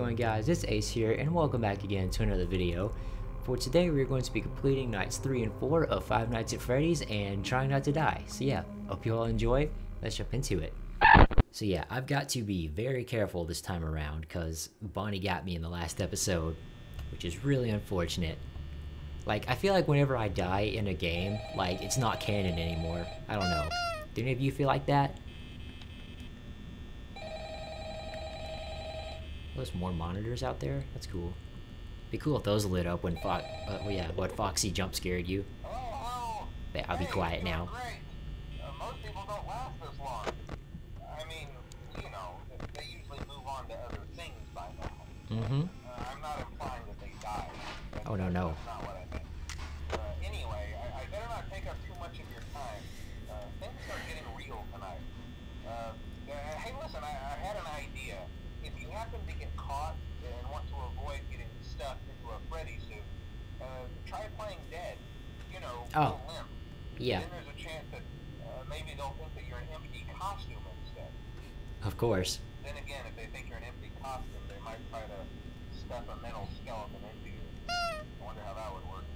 going, guys? It's Ace here, and welcome back again to another video. For today, we're going to be completing nights 3 and 4 of Five Nights at Freddy's and trying not to die. So yeah, hope you all enjoy. Let's jump into it. So yeah, I've got to be very careful this time around because Bonnie got me in the last episode, which is really unfortunate. Like, I feel like whenever I die in a game, like, it's not canon anymore. I don't know. Do any of you feel like that? There's more monitors out there. That's cool. Be cool if those lit up when Foxy jump scared you. But I'll be quiet now. Most people don't last this long. I mean, you know, they usually move on to other things by now. Mm-hmm. I'm not implying that they die. Oh no, no. That's not what I meant. Anyway, I better not take up too much of your time. Things are getting real tonight. Hey, listen, I had an idea. If you happen to get caught and want to avoid getting stuffed into a Freddy suit, try playing dead. You know, oh, limp. Yeah. Then there's a chance that maybe they'll think that you're an empty costume instead. Of course. Then again, if they think you're an empty costume, they might try to stuff a mental skeleton into you. I wonder how that would work.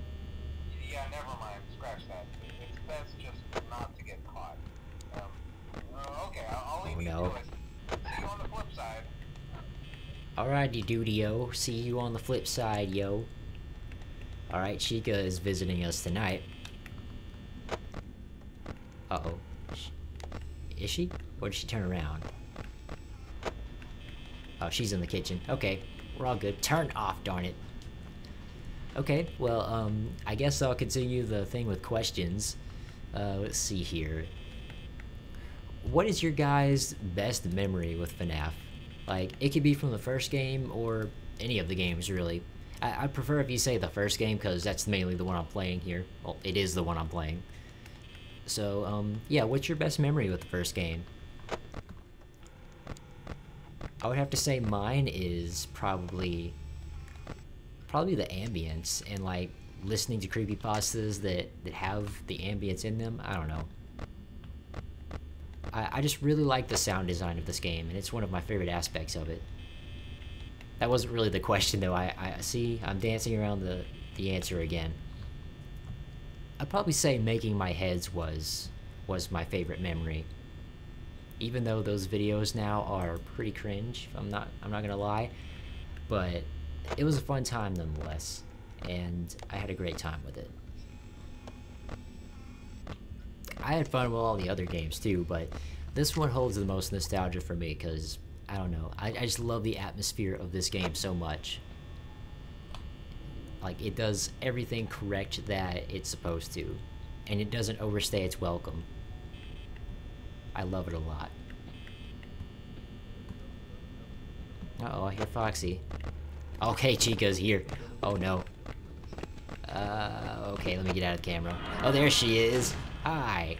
Yeah, never mind. Scratch that. It's best just not to get caught. Okay, I'll leave you to it. See you on the flip side. Alrighty, duty-o. See you on the flip side, yo. Alright, Chica is visiting us tonight. Uh-oh. Is she? Or did she turn around? Oh, she's in the kitchen. Okay, we're all good. Turn off, darn it. Okay, well, I guess I'll continue the thing with questions. Let's see here. What is your guys' best memory with FNAF? Like, it could be from the first game or any of the games, really. I prefer if you say the first game because that's mainly the one I'm playing here. Well, it is the one I'm playing. So, yeah, what's your best memory with the first game? I would have to say mine is probably the ambience and, like, listening to creepypastas that have the ambience in them. I don't know. I just really like the sound design of this game, and it's one of my favorite aspects of it. That wasn't really the question, though. I see, I'm dancing around the answer again. I'd probably say making my heads was my favorite memory. Even though those videos now are pretty cringe, I'm not gonna lie, but it was a fun time nonetheless, and I had a great time with it. I had fun with all the other games too, but this one holds the most nostalgia for me because, I don't know, I just love the atmosphere of this game so much. Like, it does everything correct that it's supposed to, and it doesn't overstay its welcome. I love it a lot. Uh-oh, I hear Foxy. Okay, Chica's here. Oh no. Okay, let me get out of the camera. Oh, there she is! Hi,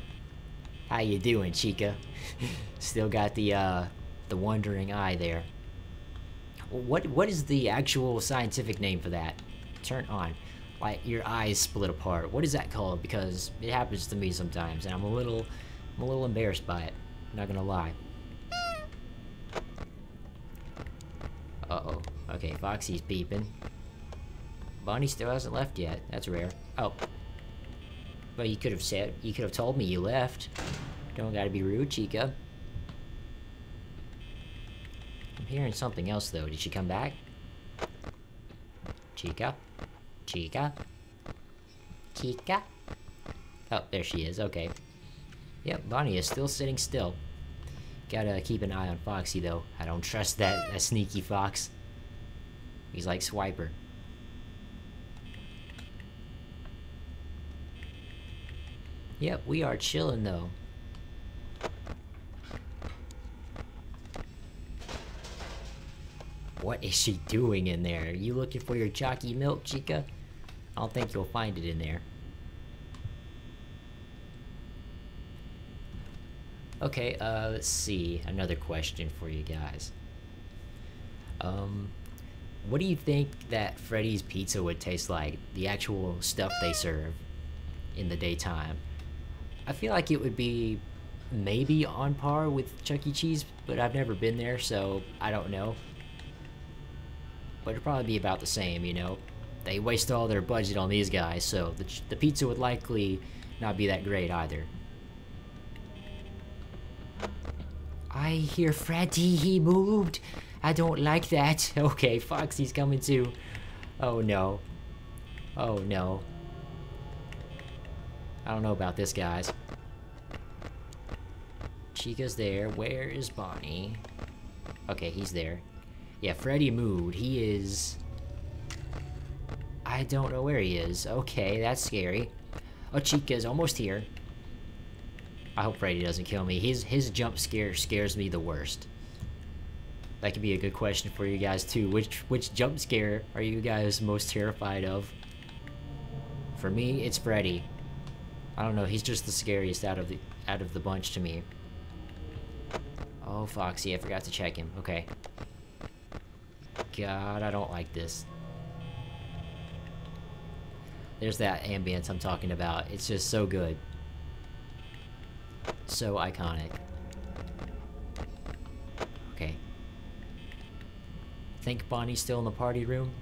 how you doing, Chica? Still got the wandering eye there. What is the actual scientific name for that? Turn on, like your eyes split apart. What is that called? Because it happens to me sometimes, and I'm a little embarrassed by it. I'm not gonna lie. Uh-oh. Okay, Foxy's beeping. Bonnie still hasn't left yet. That's rare. Oh. Well, you could have told me you left. Don't gotta be rude, Chica. I'm hearing something else, though. Did she come back? Chica? Chica? Chica? Oh, there she is. Okay. Yep, Bonnie is still sitting still. Gotta keep an eye on Foxy, though. I don't trust that sneaky fox. He's like Swiper. Yep, we are chilling though. What is she doing in there? Are you looking for your chalky milk, Chica? I don't think you'll find it in there. Okay, let's see. Another question for you guys. What do you think that Freddy's pizza would taste like? The actual stuff they serve in the daytime. I feel like it would be maybe on par with Chuck E. Cheese, but I've never been there, so I don't know. but it'd probably be about the same, you know? They wasted all their budget on these guys, so the pizza would likely not be that great either. I hear Freddy, he moved! I don't like that! Okay, Foxy's coming too. Oh no. Oh no. I don't know about this, guys. Chica's there. Where is Bonnie? Okay, he's there. Yeah, Freddy moved. He is... I don't know where he is. Okay, that's scary. Oh, Chica's almost here. I hope Freddy doesn't kill me. His jump scare scares me the worst. That could be a good question for you guys too. Which jump scare are you guys most terrified of? For me, it's Freddy. I don't know. He's just the scariest out of the bunch to me. Oh, Foxy, I forgot to check him. Okay. God, I don't like this. There's that ambience I'm talking about. It's just so good. So iconic. Okay. Think Bonnie's still in the party room?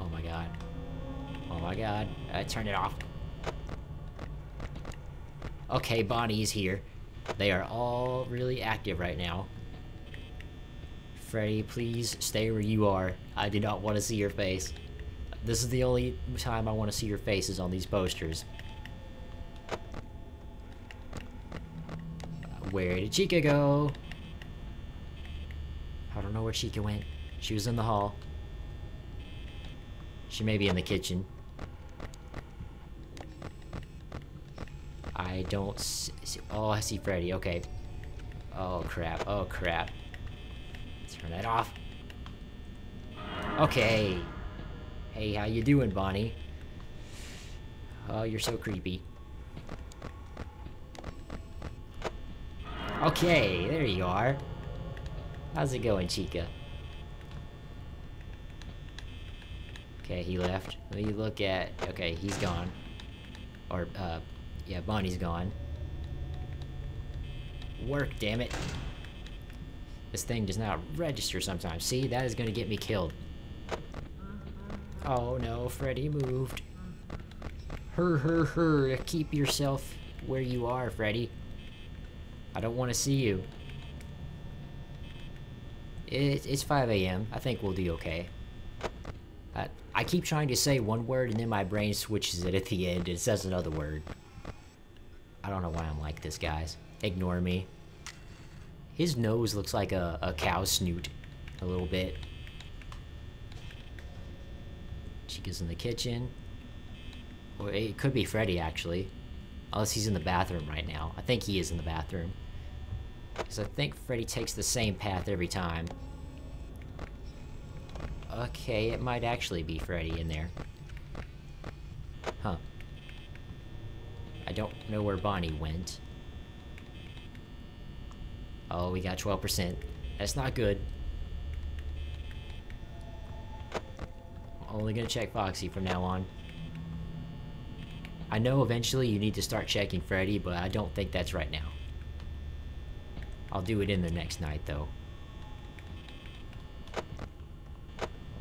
Oh my god. Oh my god. I turned it off. Okay, Bonnie's here. They are all really active right now. Freddy, please stay where you are. I do not want to see your face. This is the only time I want to see your faces on these posters. Where did Chica go? I don't know where Chica went. She was in the hall. She may be in the kitchen. I don't see... Oh, I see Freddy. Okay. Oh, crap. Oh, crap. Turn that off. Okay. Hey, how you doing, Bonnie? Oh, you're so creepy. Okay, there you are. How's it going, Chica? Okay, he left. Let me look at... Okay, he's gone. Or, yeah, Bonnie's gone. Work, damn it. This thing does not register sometimes. See, that is gonna get me killed. Oh no, Freddy moved. Keep yourself where you are, Freddy. I don't want to see you. It's 5 a.m. I think we'll do okay. I keep trying to say one word and then my brain switches it at the end and says another word. I don't know why I'm like this, guys. Ignore me. His nose looks like a cow snoot a little bit. Chica's in the kitchen. Or it could be Freddy, actually. Unless he's in the bathroom right now. I think he is in the bathroom. Because I think Freddy takes the same path every time. Okay, it might actually be Freddy in there. Huh. I don't know where Bonnie went. Oh, we got 12%. That's not good. I'm only gonna check Foxy from now on. I know eventually you need to start checking Freddy, but I don't think that's right now. I'll do it in the next night, though.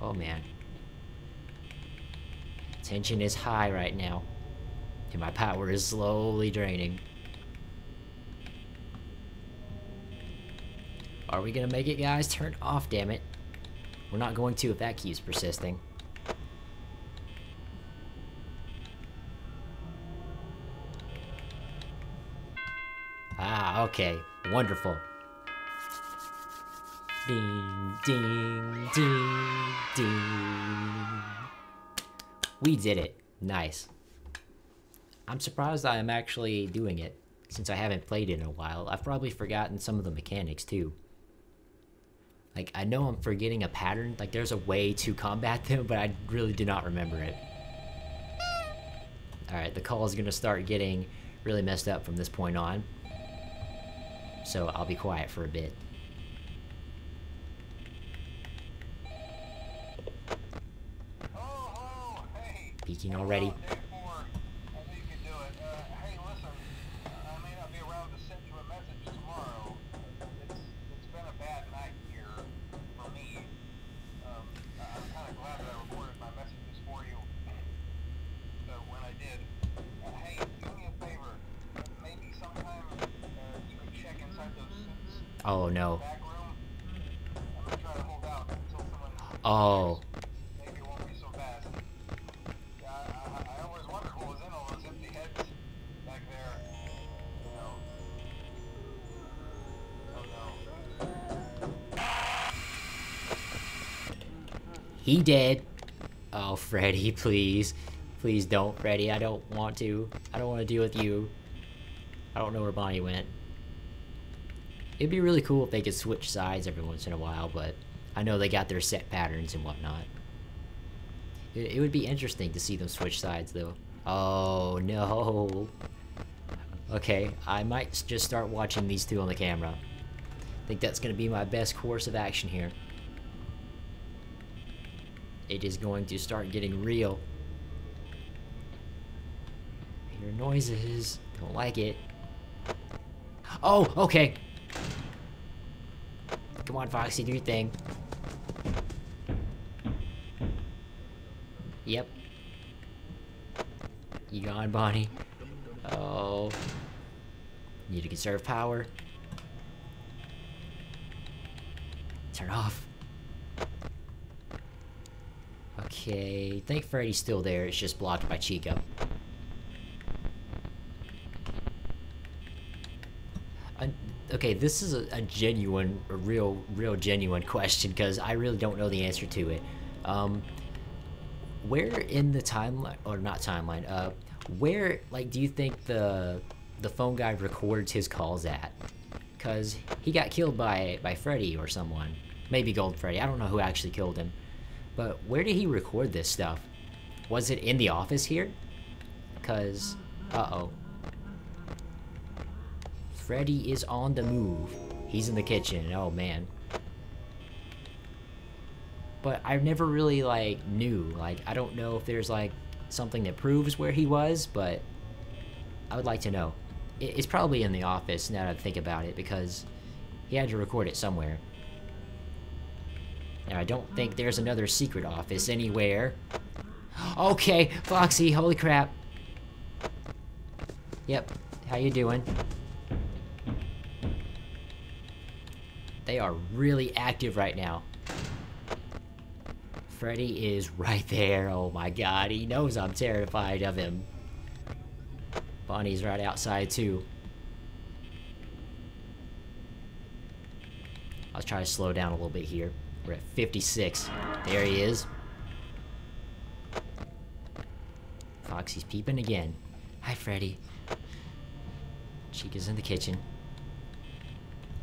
Oh, man. Tension is high right now. And my power is slowly draining. Are we gonna make it, guys? Turn off, damn it. We're not going to if that keeps persisting. Ah, okay. Wonderful. Ding, ding, ding, ding. We did it. Nice. I'm surprised I am actually doing it, since I haven't played it in a while. I've probably forgotten some of the mechanics, too. Like, I know I'm forgetting a pattern. Like, there's a way to combat them, but I really do not remember it. Alright, the call is going to start getting really messed up from this point on. So, I'll be quiet for a bit. Peeking already. It's been a bad Oh no. Oh. He did. Oh, Freddy, please. Please don't, Freddy. I don't want to. I don't want to deal with you. I don't know where Bonnie went. It'd be really cool if they could switch sides every once in a while, but I know they got their set patterns and whatnot. It would be interesting to see them switch sides, though. Oh, no. Okay, I might just start watching these two on the camera. I think that's going to be my best course of action here. It is going to start getting real. I hear noises. Don't like it. Oh, okay. Come on, Foxy, do your thing. Yep. You gone, Bonnie? Oh. Need to conserve power. Turn off. Okay, I think Freddy's still there, it's just blocked by Chica. Okay, this is a real genuine question, because I really don't know the answer to it. Where in the timeline, or not timeline, where, like, do you think the phone guy records his calls at? Because he got killed by Freddy or someone. Maybe Golden Freddy, I don't know who actually killed him. But where did he record this stuff? Was it in the office here? Cause, uh-oh. Freddy is on the move. He's in the kitchen, oh man. But I never really, like, knew. Like, I don't know if there's, like, something that proves where he was, but I would like to know. It's probably in the office now that I think about it, because he had to record it somewhere. And I don't think there's another secret office anywhere. Okay, Foxy, holy crap. Yep, how you doing? They are really active right now. Freddy is right there, oh my god, he knows I'm terrified of him. Bonnie's right outside too. I'll try to slow down a little bit here. We're at 56. There he is. Foxy's peeping again. Hi, Freddy. Chica's in the kitchen.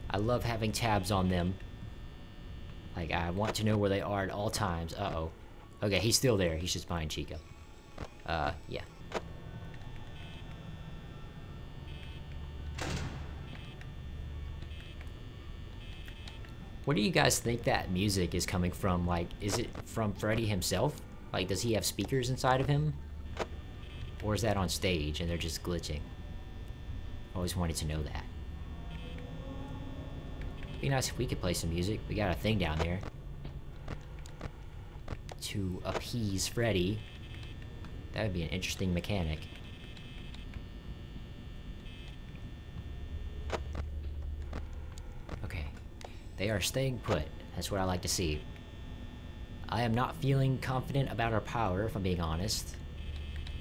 I love having tabs on them. Like, I want to know where they are at all times. Uh-oh. Okay, he's still there. He's just behind Chica. Yeah. Where do you guys think that music is coming from? Like, is it from Freddy himself? Like, does he have speakers inside of him? Or is that on stage and they're just glitching? Always wanted to know that. It'd be nice if we could play some music. We got a thing down there. To appease Freddy. That would be an interesting mechanic. They are staying put. That's what I like to see. I am not feeling confident about our power, if I'm being honest.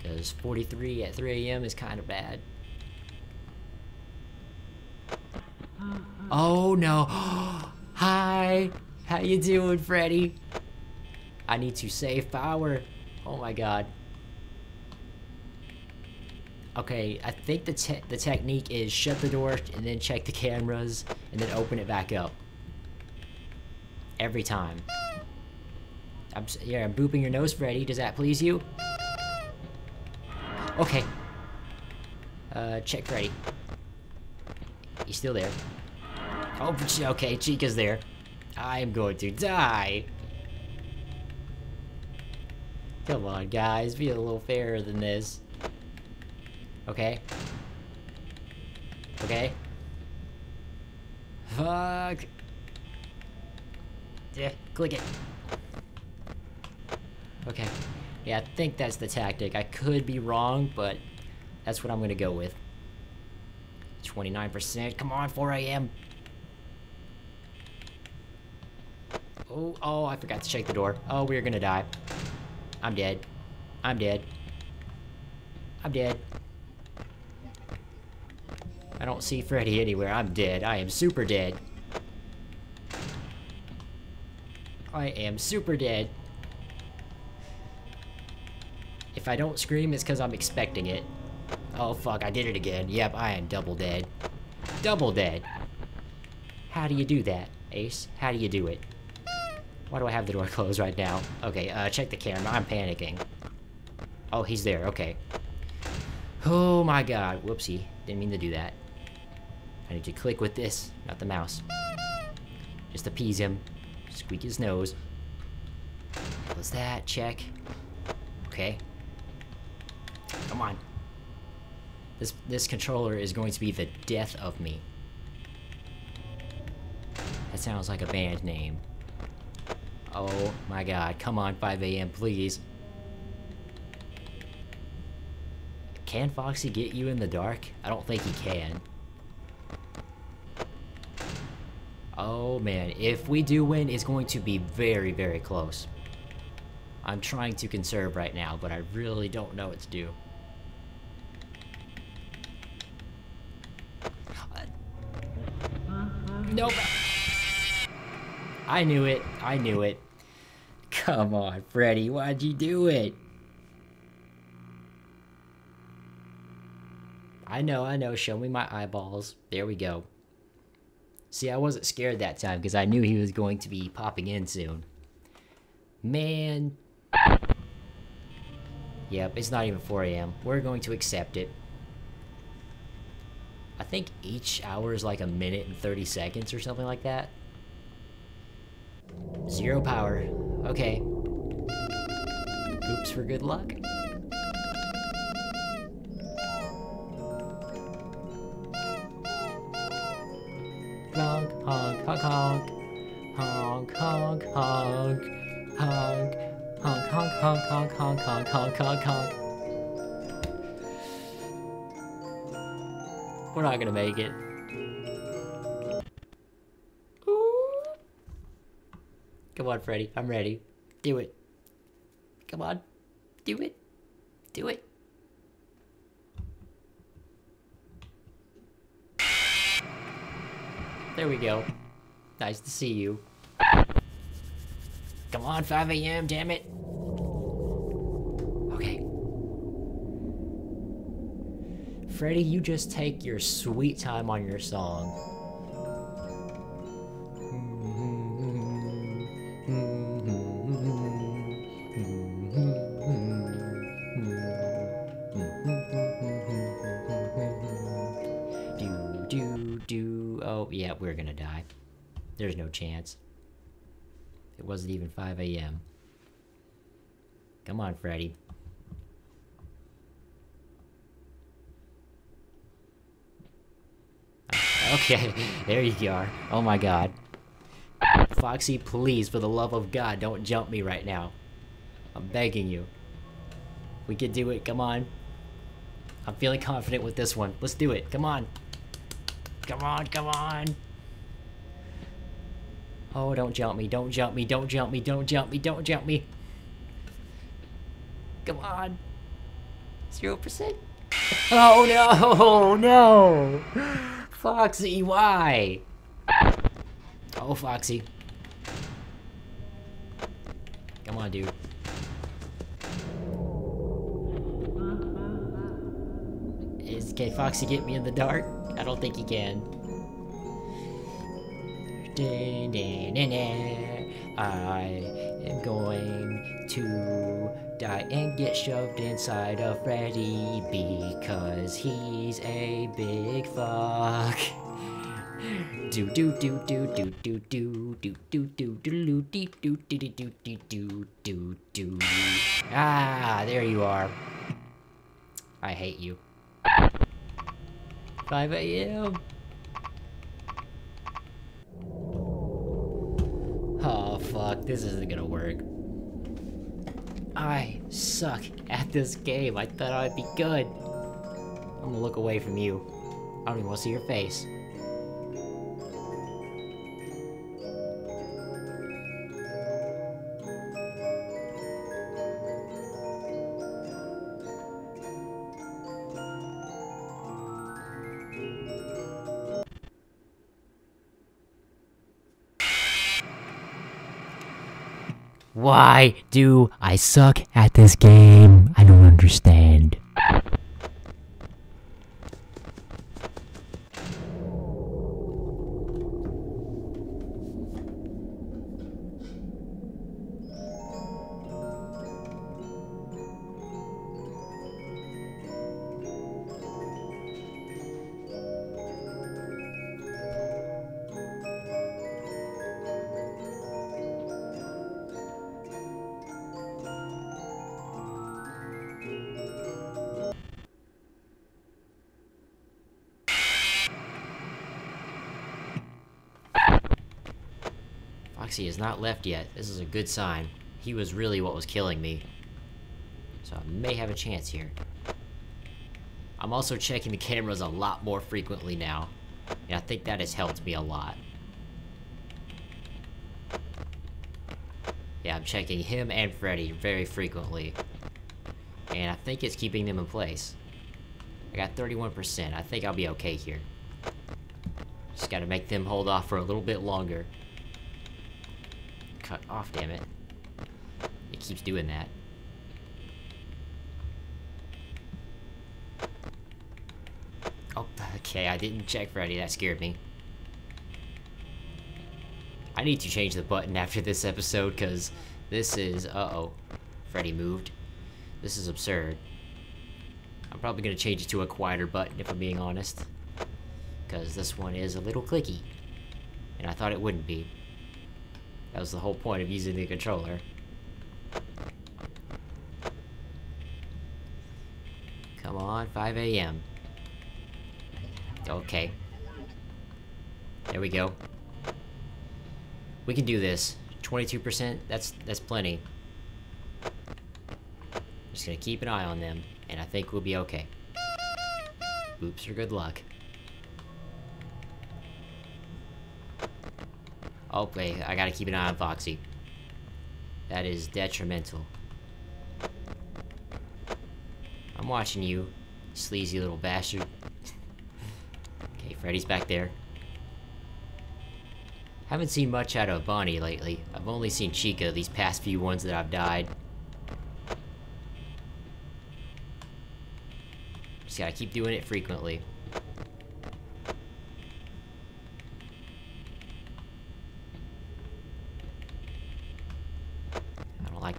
Because 43 at 3 a.m. is kind of bad. Oh no! Hi! How you doing, Freddy? I need to save power. Oh my god. Okay, I think the technique is shut the door and then check the cameras and then open it back up. Every time. I'm booping your nose, Freddy. Does that please you? Okay. Check Freddy. He's still there. Oh, okay. Chica's there. I'm going to die. Come on, guys. Be a little fairer than this. Okay. Okay. Fuck. Yeah, click it. Okay. Yeah, I think that's the tactic. I could be wrong, but that's what I'm gonna go with. 29%. Come on, 4 a.m. Oh, oh, I forgot to shake the door. Oh, we're gonna die. I'm dead. I'm dead. I'm dead. I don't see Freddy anywhere. I'm dead. I am super dead. I am super dead. If I don't scream, it's because I'm expecting it. Oh, fuck. I did it again. Yep, I am double dead. Double dead. How do you do that, Ace? How do you do it? Why do I have the door closed right now? Okay, check the camera. I'm panicking. Oh, he's there. Okay. Oh, my God. Whoopsie. Didn't mean to do that. I need to click with this, not the mouse. Just appease him. Squeak his nose. Close that. Check. Okay. Come on. This controller is going to be the death of me. That sounds like a band name. Oh my God. Come on, 5 a.m. please. Can Foxy get you in the dark? I don't think he can. Oh man, if we do win, it's going to be very, very close. I'm trying to conserve right now, but I really don't know what to do. Nope. I knew it. I knew it. Come on, Freddy, why'd you do it? I know, show me my eyeballs. There we go. See, I wasn't scared that time because I knew he was going to be popping in soon. Man. Yep, it's not even 4 a.m. We're going to accept it. I think each hour is like a minute and 30 seconds or something like that. 0 power. Okay. Oops for good luck. Honk, honk, honk, honk. Honk, honk, honk. Honk, honk, honk, honk, honk, honk, honk, honk, honk. We're not gonna make it. Ooh. Come on, Freddy. I'm ready. Do it. Come on. Do it. Do it. There we go. Nice to see you. Come on, 5 a.m., damn it. Okay. Freddy, you just take your sweet time on your song. Yeah, we're gonna die. There's no chance. It wasn't even 5 a.m. Come on, Freddy. Okay, there you are. Oh my God. Foxy, please, for the love of God, don't jump me right now. I'm begging you. We can do it, come on. I'm feeling confident with this one. Let's do it, come on. Come on, come on! Oh, don't jump me, don't jump me, don't jump me, don't jump me, don't jump me! Come on! 0%? Oh no, no! Foxy, why? Oh, Foxy. Come on, dude. Can Foxy get me in the dark? I don't think he can. I am going to die and get shoved inside of Freddy because he's a big fuck. Do do do do do do do do do do do do do do do do do. Ah, there you are. I hate you. 5 a.m. Oh fuck, this isn't gonna work. I suck at this game. I thought I'd be good. I'm gonna look away from you. I don't even want to see your face. Why do I suck at this game? I don't understand. Foxy is not left yet. This is a good sign. He was really what was killing me. So I may have a chance here. I'm also checking the cameras a lot more frequently now. And I think that has helped me a lot. Yeah, I'm checking him and Freddy very frequently. And I think it's keeping them in place. I got 31%. I think I'll be okay here. Just gotta make them hold off for a little bit longer. Cut off, damn it. It keeps doing that. Oh, okay, I didn't check Freddy, that scared me. I need to change the button after this episode, cause this is, uh-oh. Freddy moved. This is absurd. I'm probably gonna change it to a quieter button, if I'm being honest. Cause this one is a little clicky. And I thought it wouldn't be. That was the whole point of using the controller. Come on, 5 a.m. Okay. There we go. We can do this. 22%, that's plenty. I'm just gonna keep an eye on them, and I think we'll be okay. Oops, or good luck. Okay, I gotta keep an eye on Foxy. That is detrimental. I'm watching you, sleazy little bastard. Okay, Freddy's back there. Haven't seen much out of Bonnie lately. I've only seen Chica these past few ones that I've died. Just gotta keep doing it frequently.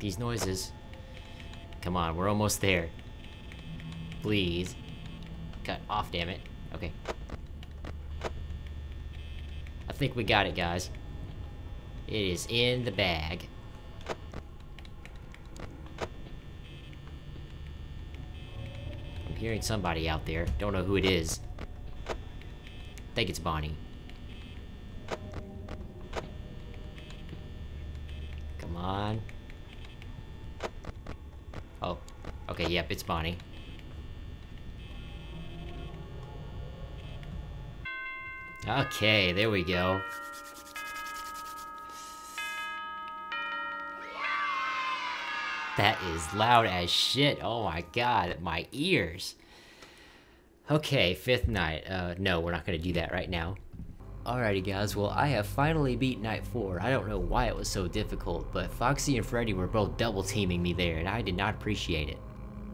These noises. Come on, we're almost there. Please. Cut off, damn it. Okay. I think we got it, guys. It is in the bag. I'm hearing somebody out there. Don't know who it is. I think it's Bonnie. Come on. Oh, okay, yep, it's Bonnie. Okay, there we go. That is loud as shit, oh my god, my ears. Okay, fifth night. No, we're not gonna do that right now. Alrighty guys, well I have finally beat night 4. I don't know why it was so difficult, but Foxy and Freddy were both double teaming me there and I did not appreciate it.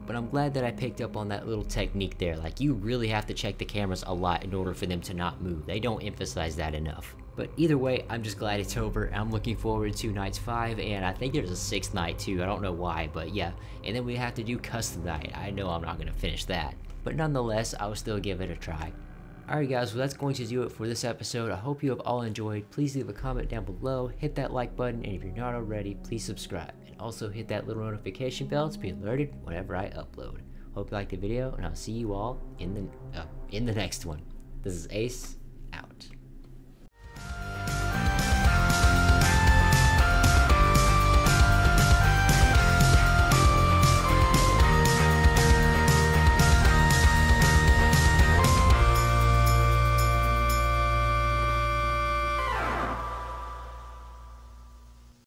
But I'm glad that I picked up on that little technique there, like you really have to check the cameras a lot in order for them to not move. They don't emphasize that enough. But either way, I'm just glad it's over. I'm looking forward to nights 5 and I think there's a 6th night too, I don't know why, but yeah. And then we have to do custom night. I know I'm not gonna finish that. But nonetheless, I'll still give it a try. Alright guys, well that's going to do it for this episode. I hope you have all enjoyed. Please leave a comment down below, hit that like button, and if you're not already, please subscribe. And also hit that little notification bell to be alerted whenever I upload. Hope you liked the video, and I'll see you all in the next one. This is Ace, out.